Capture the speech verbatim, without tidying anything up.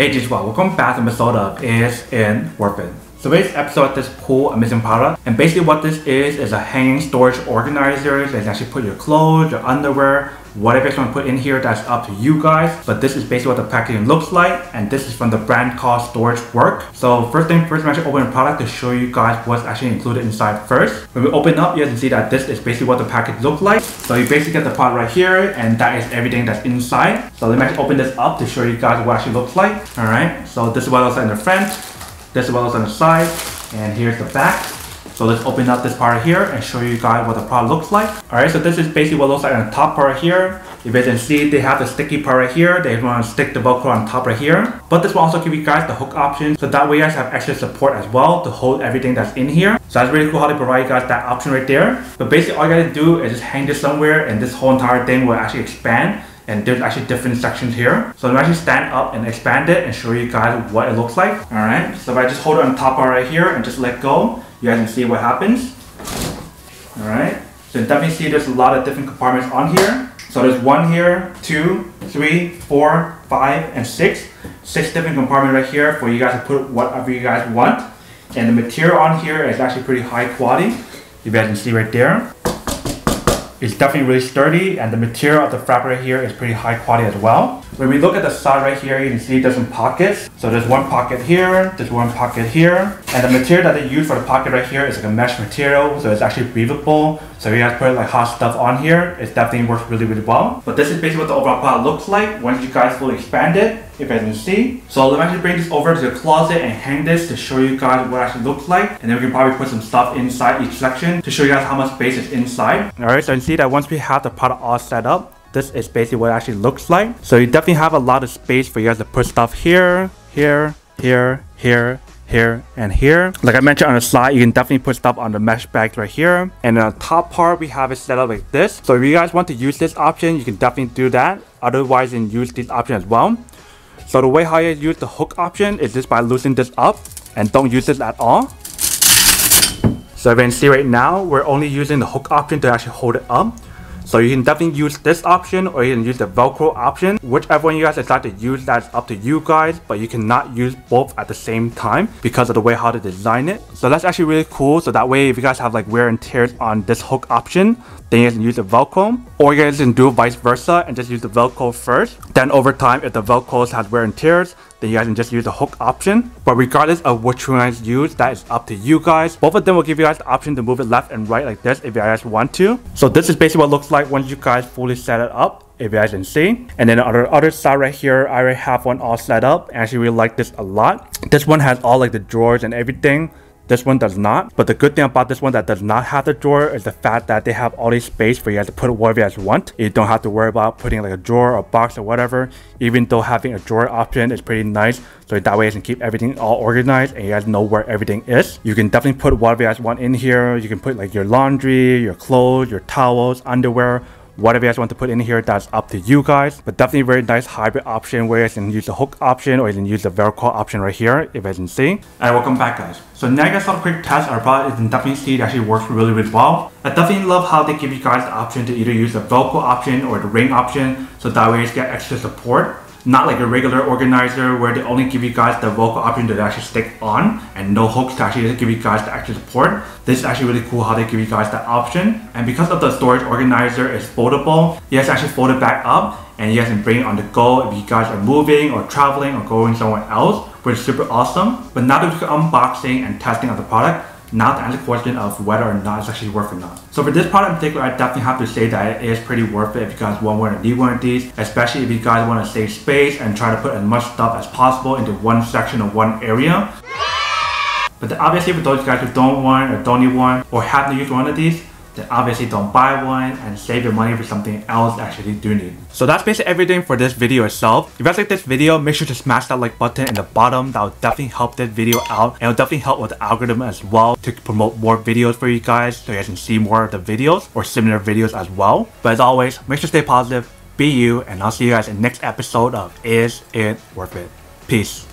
Hey Jishwa, welcome back to an episode of Is It Worth It? So this episode is cool, amazing product, and basically what this is is a hanging storage organizer that can actually put your clothes, your underwear, whatever you want to put in here. That's up to you guys, but this is basically what the packaging looks like, and this is from the brand called StorageWorks. So first thing first, I'm actually opening the product to show you guys what's actually included inside first. When we open up, you can see that this is basically what the package looks like. So you basically get the part right here, and that is everything that's inside. So let me actually open this up to show you guys what it actually looks like. All right, so this is what it looks like in the front, this is what it looks like on the side, and here's the back. So let's open up this part here and show you guys what the product looks like. Alright, so this is basically what it looks like on the top part here. If you can see, they have the sticky part right here. They want to stick the Velcro on top right here. But this will also give you guys the hook option, so that way you guys have extra support as well to hold everything that's in here. So that's really cool how they provide you guys that option right there. But basically all you gotta do is just hang this somewhere, and this whole entire thing will actually expand. And there's actually different sections here. So I'm actually stand up and expand it and show you guys what it looks like. Alright, so if I just hold it on top part right here and just let go, you guys can see what happens. Alright, so you definitely see there's a lot of different compartments on here. So there's one here, two, three, four, five, and six. Six different compartments right here for you guys to put whatever you guys want. And the material on here is actually pretty high quality. You guys can see right there. It's definitely really sturdy, and the material of the fabric right here is pretty high quality as well. When we look at the side right here, you can see there's some pockets. So there's one pocket here, there's one pocket here. And the material that they use for the pocket right here is like a mesh material, so it's actually breathable. So if you guys put like hot stuff on here, it definitely works really, really well. But this is basically what the overall product looks like once you guys fully expand it, if you guys can see. So let me actually bring this over to the closet and hang this to show you guys what it actually looks like. And then we can probably put some stuff inside each section to show you guys how much space is inside. Alright, so you can see that once we have the product all set up, this is basically what it actually looks like. So you definitely have a lot of space for you guys to put stuff here, here, here, here, here, and here. Like I mentioned on the slide, you can definitely put stuff on the mesh bags right here. And on the top part, we have it set up like this. So if you guys want to use this option, you can definitely do that. Otherwise, you can use this option as well. So the way how you use the hook option is just by loosening this up and don't use this at all. So if you can see right now, we're only using the hook option to actually hold it up. So you can definitely use this option, or you can use the Velcro option. Whichever one you guys decide to use, that's up to you guys, but you cannot use both at the same time because of the way how to design it. So that's actually really cool. So that way, if you guys have like wear and tears on this hook option, then you can use the Velcro, or you guys can do vice versa and just use the Velcro first. Then over time, if the Velcro has wear and tears, then you guys can just use the hook option. But regardless of which one you guys use, that is up to you guys. Both of them will give you guys the option to move it left and right like this if you guys want to. So this is basically what it looks like once you guys fully set it up, if you guys can see. And then on the other side right here, I already have one all set up. I actually really like this a lot. This one has all like the drawers and everything. This one does not, but the good thing about this one that does not have the drawer is the fact that they have all this space for you guys to put whatever you guys want. You don't have to worry about putting like a drawer or box or whatever, even though having a drawer option is pretty nice. So that way you can keep everything all organized and you guys know where everything is. You can definitely put whatever you guys want in here. You can put like your laundry, your clothes, your towels, underwear, whatever you guys want to put in here, that's up to you guys. But definitely a very nice hybrid option where you can use the hook option or you can use the Velcro option right here, if you guys can see. And welcome back, guys. So now you guys saw a quick test our product, and definitely see it actually works really, really well. I definitely love how they give you guys the option to either use the Velcro option or the ring option, so that way you get extra support. Not like a regular organizer where they only give you guys the Velcro option to actually stick on and no hooks to actually give you guys the extra support. This is actually really cool how they give you guys that option. And because of the storage organizer is foldable, you guys actually fold it back up and you guys can bring it on the go if you guys are moving or traveling or going somewhere else, which is super awesome. But now that we're unboxing and testing of the product, now to answer the question of whether or not it's actually worth it or not. So for this product in particular, I definitely have to say that it is pretty worth it if you guys want one or need one of these, especially if you guys want to save space and try to put as much stuff as possible into one section or one area. But then obviously for those guys who don't want or don't need one or have to use one of these, then obviously don't buy one and save your money for something else actually do need. So that's basically everything for this video itself. If you guys like this video, make sure to smash that like button in the bottom. That will definitely help this video out, and it'll definitely help with the algorithm as well to promote more videos for you guys, so you guys can see more of the videos or similar videos as well. But as always, make sure to stay positive, be you, and I'll see you guys in the next episode of Is It Worth It? Peace.